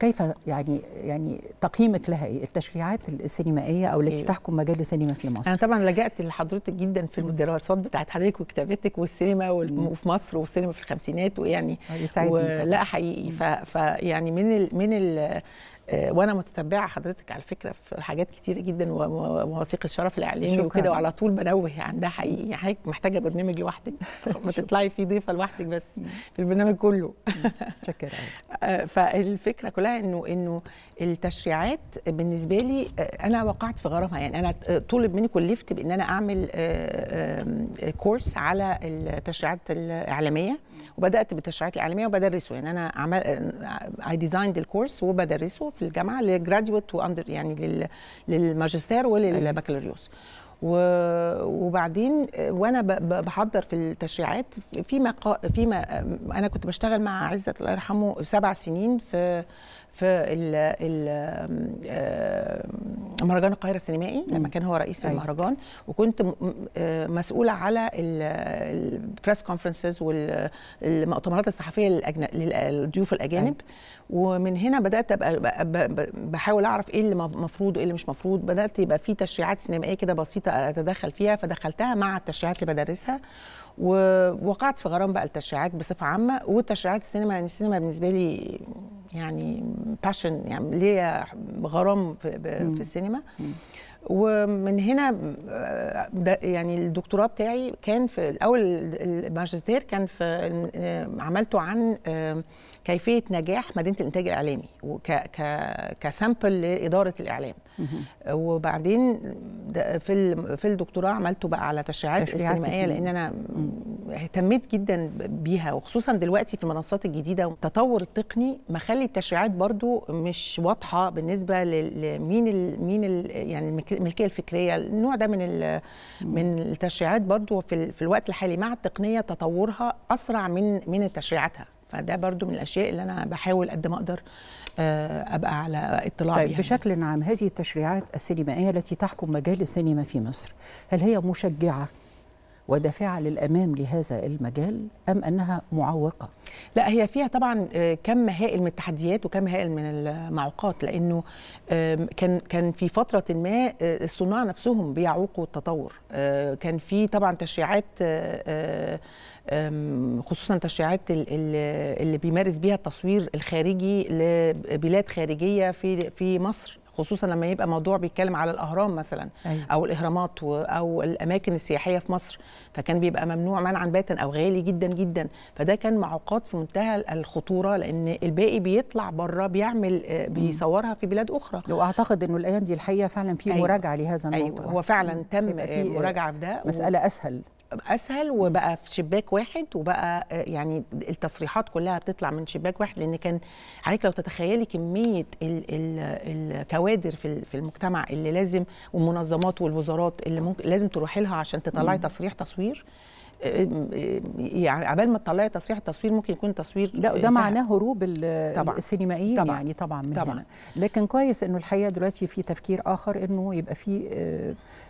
كيف يعني تقييمك لها ايه؟ التشريعات السينمائيه او التي تحكم مجال السينما في مصر. انا طبعا لجأت لحضرتك جدا في الدراسات بتاعت حضرتك وكتابتك والسينما وفي مصر والسينما في الخمسينات، ويعني لا حقيقي فيعني من وانا متتبعه حضرتك على فكره في حاجات كتير جدا ومواثيق الشرف الاعلامي وكده، وعلى طول بنوه عندها حقيقي. حضرتك محتاجه برنامج لوحدك، ما تطلعي فيه ضيفه لوحدك بس في البرنامج كله. شكرا. فالفكره كلها انه التشريعات بالنسبه لي انا وقعت في غرامها. يعني انا طلب مني كلفت بان انا اعمل كورس على التشريعات الاعلاميه، وبدات بالتشريعات الاعلاميه وبدرسه. يعني انا اي ديزايند الكورس وبدرسه في الجامعه لجراديويت واندر، يعني للماجستير وللبكالوريوس. وبعدين وانا بحضر في التشريعات فيما انا كنت بشتغل مع عزت الله يرحمه 7 سنين في مهرجان القاهره السينمائي لما كان هو رئيس المهرجان، وكنت مسؤوله على البريس كونفرنسز والمؤتمرات الصحفيه للضيوف الاجانب. ومن هنا بدات ابقى بحاول اعرف ايه اللي مفروض وايه اللي مش مفروض. بدات يبقى في تشريعات سينمائيه كده بسيطه اتدخل فيها، فدخلتها مع التشريعات اللي بدرسها، ووقعت في غرام بقى التشريعات بصفه عامه والتشريعات السينما. يعني السينما بالنسبه لي يعني باشن، يعني ليا غرام في السينما. ومن هنا يعني الدكتوراه بتاعي كان في الاول، الماجستير كان في عملته عن كيفيه نجاح مدينه الانتاج الاعلامي كسامبل لاداره الاعلام. وبعدين في الدكتوراه عملته بقى على تشريعات السينمائيه، لان انا اهتميت جدا بيها، وخصوصا دلوقتي في المنصات الجديده والتطور التقني مخلي التشريعات برضو مش واضحه بالنسبه لمين يعني الملكيه الفكريه. النوع ده من التشريعات برضو في الوقت الحالي مع التقنيه تطورها اسرع من تشريعاتها. فده برضو من الاشياء اللي انا بحاول قد ما اقدر ابقى على اطلاع بيها. طيب بشكل عام هذه التشريعات السينمائيه التي تحكم مجال السينما في مصر، هل هي مشجعه ودافعة للأمام لهذا المجال أم أنها معوقة؟ لا، هي فيها طبعا كم هائل من التحديات وكم هائل من المعوقات، لأنه كان في فترة ما الصناع نفسهم بيعوقوا التطور. كان في طبعا تشريعات، خصوصا تشريعات اللي بيمارس بيها التصوير الخارجي لبلاد خارجية في مصر، خصوصا لما يبقى موضوع بيتكلم على الاهرام مثلا او الاهرامات او الاماكن السياحيه في مصر، فكان بيبقى ممنوع منعا باتا او غالي جدا جدا. فده كان معوقات في منتهى الخطوره، لان الباقي بيطلع بره بيصورها في بلاد اخرى. واعتقد انه الايام دي الحقيقه فعلا في مراجعه لهذا الموضوع. ايوه، هو فعلا تم في مراجعه في ده، مساله اسهل وبقى في شباك واحد، وبقى يعني التصريحات كلها بتطلع من شباك واحد. لان كان عليك لو تتخيلي كميه الكوادر في المجتمع اللي لازم، والمنظمات والوزارات اللي ممكن لازم تروحي لها عشان تطلعي تصريح تصوير. يعني عبال ما تطلعي تصريح التصوير ممكن يكون تصوير ده معناه هروب السينمائيين يعني طبعا من هنا. لكن كويس انه الحقيقه دلوقتي في تفكير اخر، انه يبقى في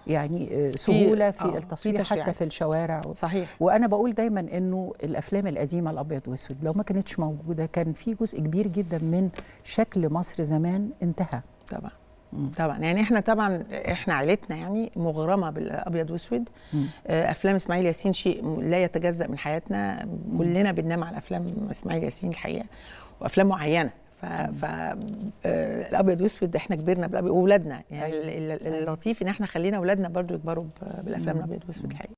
يعني سهوله في التصوير حتى في الشوارع. صحيح. وانا بقول دايما انه الافلام القديمه الابيض واسود لو ما كانتش موجوده كان في جزء كبير جدا من شكل مصر زمان انتهى. طبعا يعني احنا عائلتنا يعني مغرمه بالابيض واسود. افلام اسماعيل ياسين شيء لا يتجزأ من حياتنا. كلنا بننام على افلام اسماعيل ياسين الحقيقه، وافلام معينه. ف الابيض واسود احنا كبرنا واولادنا. يعني اللطيف ان احنا خلينا اولادنا برضو يكبروا بالافلام الابيض واسود الحقيقه.